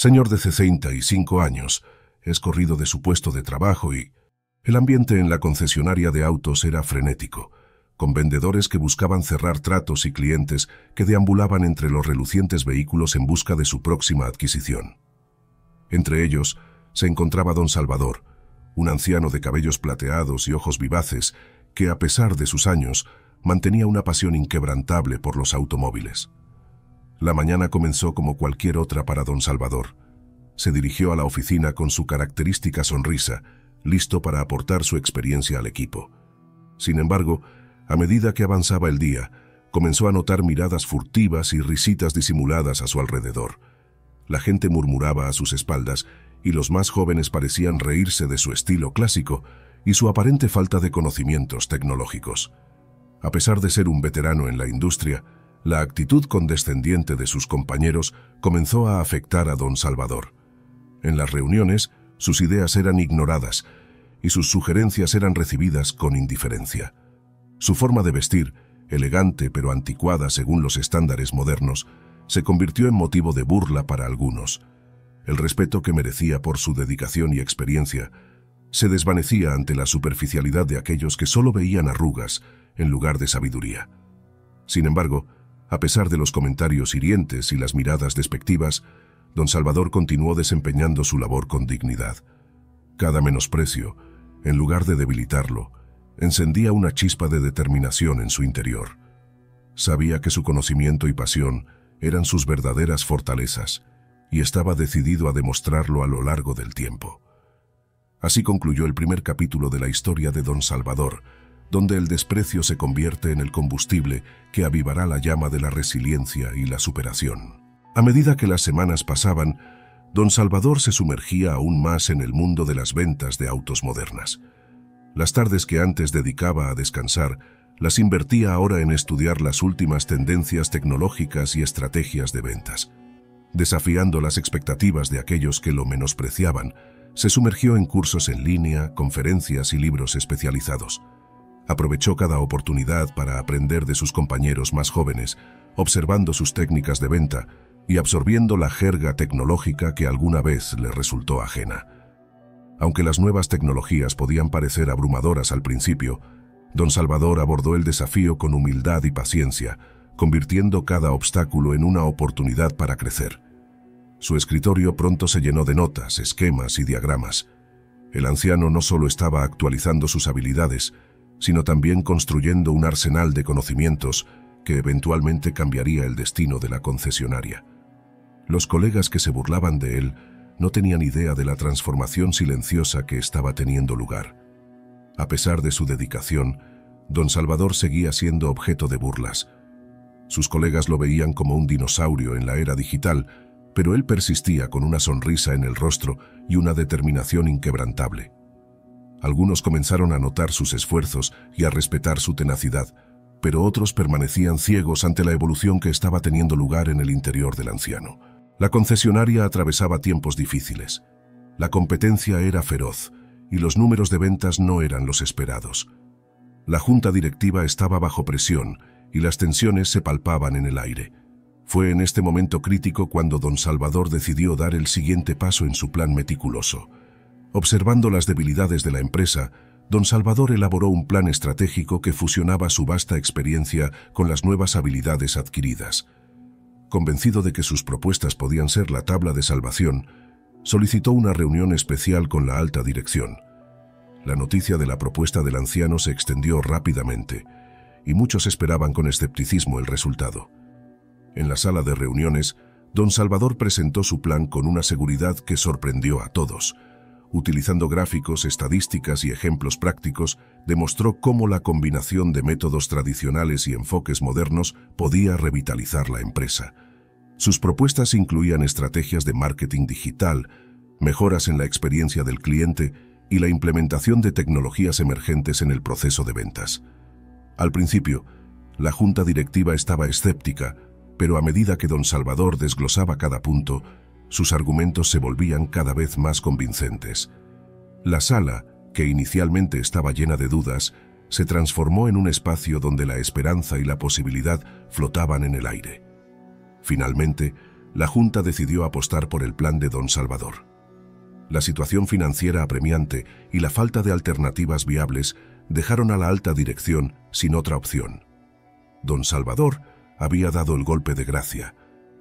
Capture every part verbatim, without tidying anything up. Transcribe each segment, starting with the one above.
señor de sesenta y cinco años, es corrido de su puesto de trabajo y... El ambiente en la concesionaria de autos era frenético, con vendedores que buscaban cerrar tratos y clientes que deambulaban entre los relucientes vehículos en busca de su próxima adquisición. Entre ellos se encontraba don Salvador, un anciano de cabellos plateados y ojos vivaces que, a pesar de sus años, mantenía una pasión inquebrantable por los automóviles. La mañana comenzó como cualquier otra para don Salvador. Se dirigió a la oficina con su característica sonrisa, listo para aportar su experiencia al equipo. Sin embargo, a medida que avanzaba el día, comenzó a notar miradas furtivas y risitas disimuladas a su alrededor. La gente murmuraba a sus espaldas y los más jóvenes parecían reírse de su estilo clásico y su aparente falta de conocimientos tecnológicos. A pesar de ser un veterano en la industria, la actitud condescendiente de sus compañeros comenzó a afectar a don Salvador. En las reuniones, sus ideas eran ignoradas y sus sugerencias eran recibidas con indiferencia. Su forma de vestir, elegante pero anticuada según los estándares modernos, se convirtió en motivo de burla para algunos. El respeto que merecía por su dedicación y experiencia se desvanecía ante la superficialidad de aquellos que solo veían arrugas en lugar de sabiduría. Sin embargo, a pesar de los comentarios hirientes y las miradas despectivas, don Salvador continuó desempeñando su labor con dignidad. Cada menosprecio, en lugar de debilitarlo, encendía una chispa de determinación en su interior. Sabía que su conocimiento y pasión eran sus verdaderas fortalezas y estaba decidido a demostrarlo a lo largo del tiempo. Así concluyó el primer capítulo de la historia de don Salvador, donde el desprecio se convierte en el combustible que avivará la llama de la resiliencia y la superación. A medida que las semanas pasaban, don Salvador se sumergía aún más en el mundo de las ventas de autos modernas. Las tardes que antes dedicaba a descansar, las invertía ahora en estudiar las últimas tendencias tecnológicas y estrategias de ventas. Desafiando las expectativas de aquellos que lo menospreciaban, se sumergió en cursos en línea, conferencias y libros especializados. Aprovechó cada oportunidad para aprender de sus compañeros más jóvenes, observando sus técnicas de venta y absorbiendo la jerga tecnológica que alguna vez le resultó ajena. Aunque las nuevas tecnologías podían parecer abrumadoras al principio, don Salvador abordó el desafío con humildad y paciencia, convirtiendo cada obstáculo en una oportunidad para crecer. Su escritorio pronto se llenó de notas, esquemas y diagramas. El anciano no solo estaba actualizando sus habilidades, sino también construyendo un arsenal de conocimientos que eventualmente cambiaría el destino de la concesionaria. Los colegas que se burlaban de él no tenían idea de la transformación silenciosa que estaba teniendo lugar. A pesar de su dedicación, don Salvador seguía siendo objeto de burlas. Sus colegas lo veían como un dinosaurio en la era digital, pero él persistía con una sonrisa en el rostro y una determinación inquebrantable. Algunos comenzaron a notar sus esfuerzos y a respetar su tenacidad, pero otros permanecían ciegos ante la evolución que estaba teniendo lugar en el interior del anciano. La concesionaria atravesaba tiempos difíciles. La competencia era feroz y los números de ventas no eran los esperados. La junta directiva estaba bajo presión y las tensiones se palpaban en el aire. Fue en este momento crítico cuando don Salvador decidió dar el siguiente paso en su plan meticuloso. Observando las debilidades de la empresa, don Salvador elaboró un plan estratégico que fusionaba su vasta experiencia con las nuevas habilidades adquiridas. Convencido de que sus propuestas podían ser la tabla de salvación, solicitó una reunión especial con la alta dirección. La noticia de la propuesta del anciano se extendió rápidamente, y muchos esperaban con escepticismo el resultado. En la sala de reuniones, don Salvador presentó su plan con una seguridad que sorprendió a todos. Utilizando gráficos, estadísticas y ejemplos prácticos, demostró cómo la combinación de métodos tradicionales y enfoques modernos podía revitalizar la empresa. Sus propuestas incluían estrategias de marketing digital, mejoras en la experiencia del cliente y la implementación de tecnologías emergentes en el proceso de ventas. Al principio, la junta directiva estaba escéptica, pero a medida que don Salvador desglosaba cada punto, sus argumentos se volvían cada vez más convincentes. La sala, que inicialmente estaba llena de dudas, se transformó en un espacio donde la esperanza y la posibilidad flotaban en el aire. Finalmente, la Junta decidió apostar por el plan de Don Salvador. La situación financiera apremiante y la falta de alternativas viables dejaron a la alta dirección sin otra opción. Don Salvador había dado el golpe de gracia,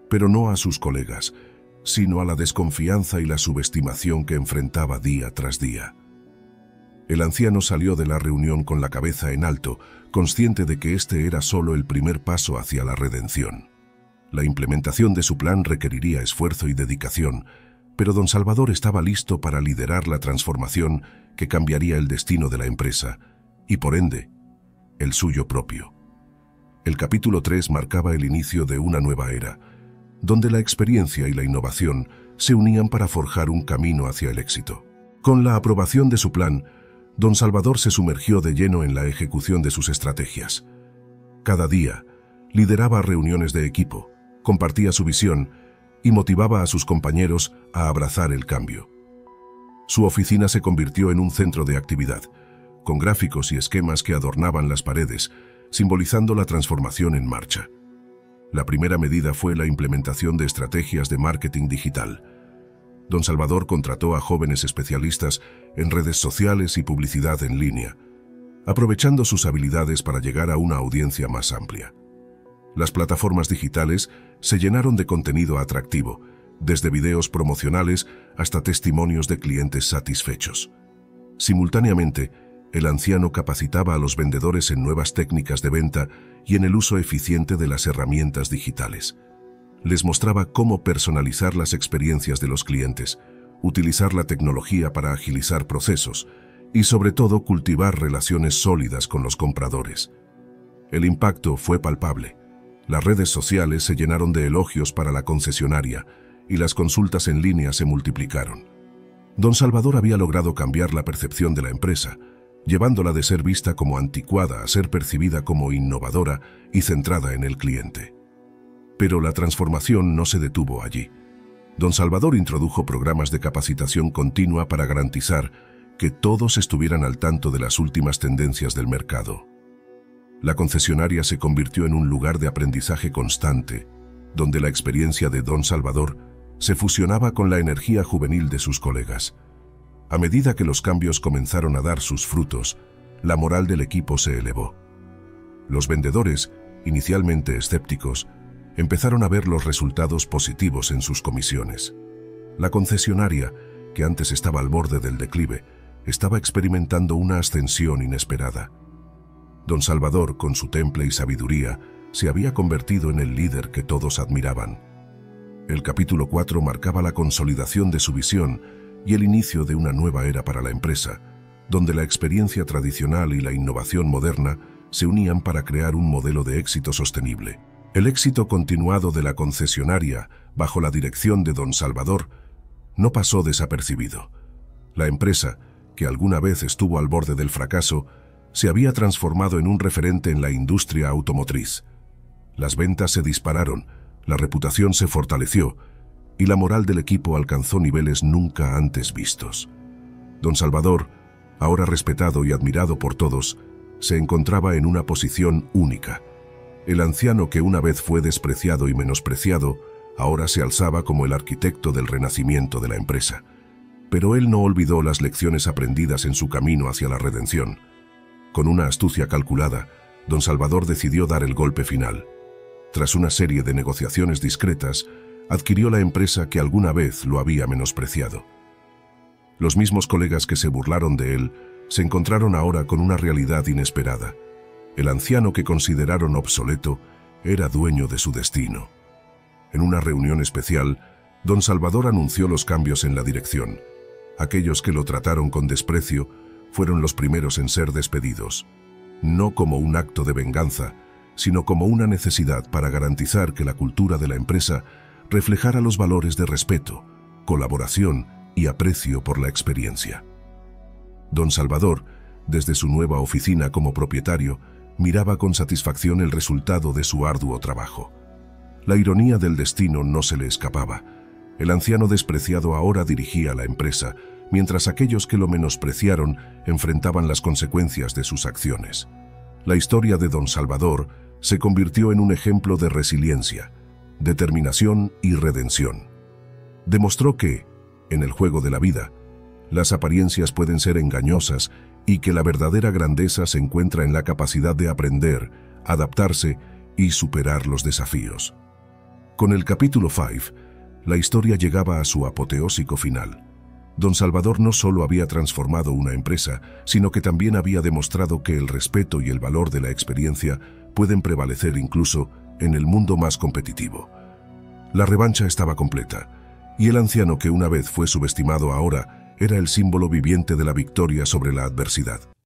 pero no a sus colegas, sino a la desconfianza y la subestimación que enfrentaba día tras día. El anciano salió de la reunión con la cabeza en alto, consciente de que este era solo el primer paso hacia la redención. La implementación de su plan requeriría esfuerzo y dedicación, pero Don Salvador estaba listo para liderar la transformación que cambiaría el destino de la empresa, y por ende, el suyo propio. El capítulo tres marcaba el inicio de una nueva era, donde la experiencia y la innovación se unían para forjar un camino hacia el éxito. Con la aprobación de su plan, Don Salvador se sumergió de lleno en la ejecución de sus estrategias. Cada día, lideraba reuniones de equipo, compartía su visión y motivaba a sus compañeros a abrazar el cambio. Su oficina se convirtió en un centro de actividad, con gráficos y esquemas que adornaban las paredes, simbolizando la transformación en marcha. La primera medida fue la implementación de estrategias de marketing digital. Don Salvador contrató a jóvenes especialistas en redes sociales y publicidad en línea, aprovechando sus habilidades para llegar a una audiencia más amplia. Las plataformas digitales se llenaron de contenido atractivo, desde videos promocionales hasta testimonios de clientes satisfechos. Simultáneamente, el anciano capacitaba a los vendedores en nuevas técnicas de venta y en el uso eficiente de las herramientas digitales. Les mostraba cómo personalizar las experiencias de los clientes, utilizar la tecnología para agilizar procesos y, sobre todo, cultivar relaciones sólidas con los compradores. El impacto fue palpable. Las redes sociales se llenaron de elogios para la concesionaria y las consultas en línea se multiplicaron. Don Salvador había logrado cambiar la percepción de la empresa, llevándola de ser vista como anticuada a ser percibida como innovadora y centrada en el cliente. Pero la transformación no se detuvo allí. Don Salvador introdujo programas de capacitación continua para garantizar que todos estuvieran al tanto de las últimas tendencias del mercado. La concesionaria se convirtió en un lugar de aprendizaje constante, donde la experiencia de Don Salvador se fusionaba con la energía juvenil de sus colegas. A medida que los cambios comenzaron a dar sus frutos, la moral del equipo se elevó. Los vendedores, inicialmente escépticos, empezaron a ver los resultados positivos en sus comisiones. La concesionaria, que antes estaba al borde del declive, estaba experimentando una ascensión inesperada. Don Salvador, con su temple y sabiduría, se había convertido en el líder que todos admiraban. El capítulo cuatro marcaba la consolidación de su visión y el inicio de una nueva era para la empresa, donde la experiencia tradicional y la innovación moderna se unían para crear un modelo de éxito sostenible. El éxito continuado de la concesionaria, bajo la dirección de Don Salvador, no pasó desapercibido. La empresa, que alguna vez estuvo al borde del fracaso, se había transformado en un referente en la industria automotriz. Las ventas se dispararon, la reputación se fortaleció y la moral del equipo alcanzó niveles nunca antes vistos. Don Salvador, ahora respetado y admirado por todos, se encontraba en una posición única. El anciano que una vez fue despreciado y menospreciado, ahora se alzaba como el arquitecto del renacimiento de la empresa. Pero él no olvidó las lecciones aprendidas en su camino hacia la redención. Con una astucia calculada, Don Salvador decidió dar el golpe final. Tras una serie de negociaciones discretas, adquirió la empresa que alguna vez lo había menospreciado. Los mismos colegas que se burlaron de él se encontraron ahora con una realidad inesperada. El anciano que consideraron obsoleto era dueño de su destino. En una reunión especial, Don Salvador anunció los cambios en la dirección. Aquellos que lo trataron con desprecio fueron los primeros en ser despedidos, no como un acto de venganza, sino como una necesidad para garantizar que la cultura de la empresa reflejara los valores de respeto, colaboración y aprecio por la experiencia. Don Salvador, desde su nueva oficina como propietario, miraba con satisfacción el resultado de su arduo trabajo. La ironía del destino no se le escapaba. El anciano despreciado ahora dirigía la empresa, mientras aquellos que lo menospreciaron enfrentaban las consecuencias de sus acciones. La historia de Don Salvador se convirtió en un ejemplo de resiliencia, determinación y redención. Demostró que, en el juego de la vida, las apariencias pueden ser engañosas y que la verdadera grandeza se encuentra en la capacidad de aprender, adaptarse y superar los desafíos. Con el capítulo cinco, la historia llegaba a su apoteósico final. Don Salvador no solo había transformado una empresa, sino que también había demostrado que el respeto y el valor de la experiencia pueden prevalecer incluso en el mundo más competitivo. La revancha estaba completa, y el anciano que una vez fue subestimado ahora era el símbolo viviente de la victoria sobre la adversidad.